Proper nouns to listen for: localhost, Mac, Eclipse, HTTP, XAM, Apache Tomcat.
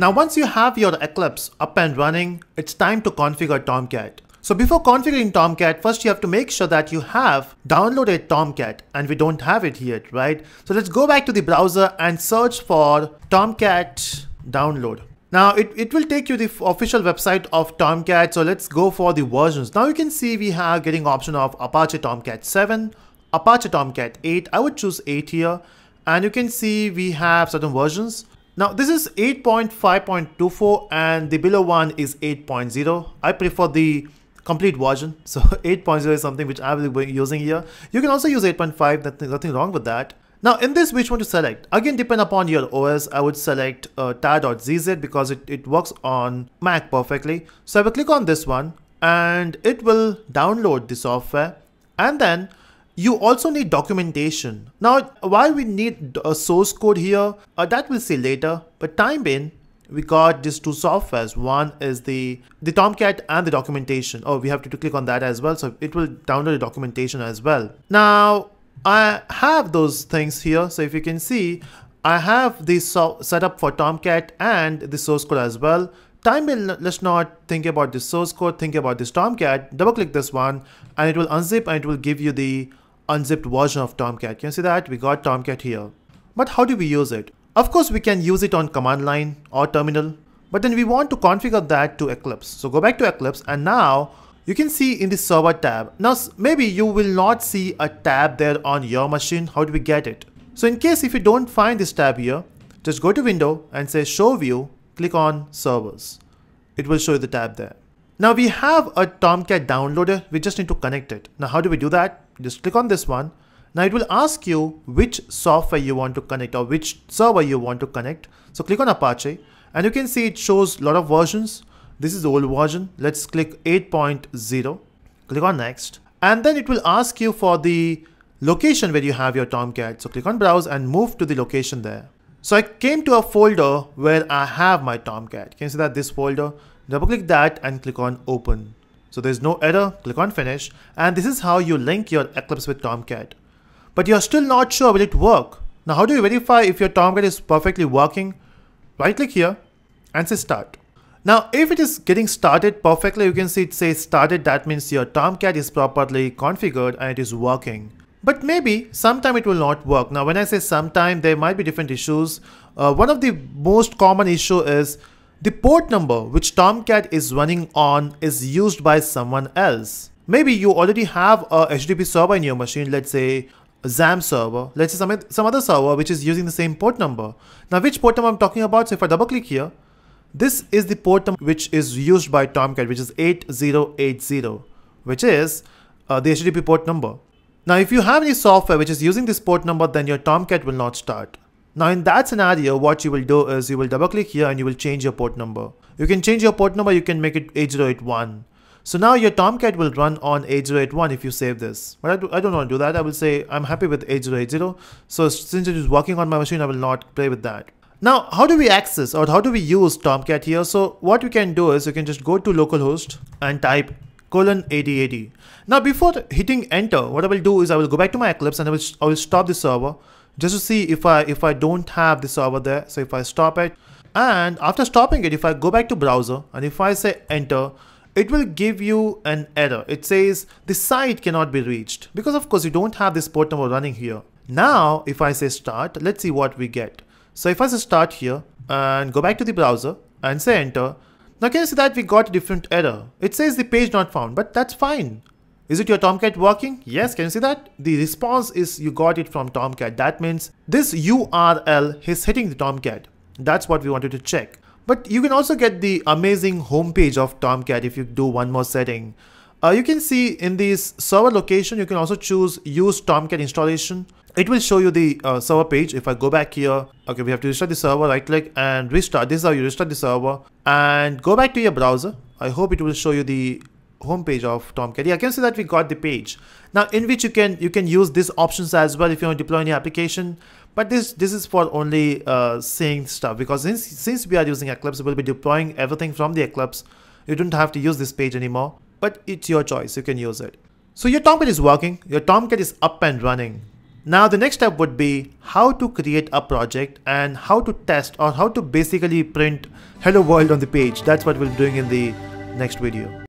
Now once you have your Eclipse up and running, it's time to configure Tomcat. So before configuring Tomcat, first you have to make sure that you have downloaded Tomcat, and we don't have it yet, right? So let's go back to the browser and search for Tomcat download. Now it will take you the official website of Tomcat. So let's go for the versions. Now you can see we are getting option of Apache Tomcat 7, Apache Tomcat 8. I would choose 8 here, and you can see we have certain versions. Now this is 8.5.24 and the below one is 8.0. I prefer the complete version. So 8.0 is something which I will be using here. You can also use 8.5, nothing wrong with that. Now in this, which one to select? Again, depend upon your OS, I would select tar.zz because it works on Mac perfectly. So I will click on this one and it will download the software. And then you also need documentation. Now why we need a source code here, that we'll see later. But time being, we got these two softwares. One is the Tomcat and the documentation. Oh, we have to click on that as well. So it will download the documentation as well. Now, I have those things here. So if you can see, I have the setup for Tomcat and the source code as well. Time being, let's not think about the source code, think about this Tomcat. Double click this one and it will unzip and it will give you the unzipped version of Tomcat. Can you see that? We got Tomcat here. But how do we use it? Of course, we can use it on command line or terminal, but then we want to configure that to Eclipse. So go back to Eclipse and now you can see in the server tab. Now maybe you will not see a tab there on your machine. How do we get it? So in case if you don't find this tab here, just go to window and say show view, click on servers. It will show you the tab there. Now we have a Tomcat downloader. We just need to connect it. Now how do we do that? Just click on this one. Now it will ask you which software you want to connect or which server you want to connect. So click on Apache and you can see it shows a lot of versions. This is the old version. Let's click 8.0, click on next, and then it will ask you for the location where you have your Tomcat. So click on browse and move to the location there. So I came to a folder where I have my Tomcat. Can you see that? This folder, double click that and click on open. So there's no error, click on finish. And this is how you link your Eclipse with Tomcat, but you're still not sure will it work. Now, how do you verify if your Tomcat is perfectly working? Right click here and say start. Now, if it is getting started perfectly, you can see it says started. That means your Tomcat is properly configured and it is working. But maybe sometime it will not work. Now, when I say sometime, there might be different issues. One of the most common issue is the port number which Tomcat is running on is used by someone else. Maybe you already have a HTTP server in your machine, let's say a XAM server, let's say some other server which is using the same port number. Now, which port number I'm talking about? So if I double click here, this is the port number which is used by Tomcat, which is 8080, which is the HTTP port number. Now, if you have any software which is using this port number, then your Tomcat will not start. Now, in that scenario, what you will do is you will double click here and you will change your port number. You can change your port number, you can make it 8081. So now your Tomcat will run on 8081 if you save this. But I don't want to do that. I will say I'm happy with 8080. So since it is working on my machine, I will not play with that. Now, how do we access or how do we use Tomcat here? So what we can do is you can just go to localhost and type :8080. Now, before hitting enter, what I will do is I will go back to my Eclipse and I will stop the server just to see if I don't have the server there. So if I stop it, and after stopping it, if I go back to browser and if I say enter, it will give you an error. It says the site cannot be reached because of course you don't have this port number running here. Now, if I say start, let's see what we get. So if I just start here and go back to the browser and say enter, now can you see that we got a different error? It says the page not found, but that's fine. Is it your Tomcat working? Yes, can you see that? The response is you got it from Tomcat. That means this URL is hitting the Tomcat. That's what we wanted to check. But you can also get the amazing homepage of Tomcat if you do one more setting. You can see in this server location, you can also choose use Tomcat installation. It will show you the server page. If I go back here, okay, we have to restart the server, right click and restart. This is how you restart the server and go back to your browser. I hope it will show you the homepage of Tomcat. Yeah, I can see that we got the page. Now in which you can use these options as well if you want to deploy any application. But this is for only seeing stuff because since we are using Eclipse, we'll be deploying everything from the Eclipse. You don't have to use this page anymore, but it's your choice. You can use it. So your Tomcat is working. Your Tomcat is up and running. Now the next step would be how to create a project and how to test or how to basically print hello world on the page. That's what we'll be doing in the next video.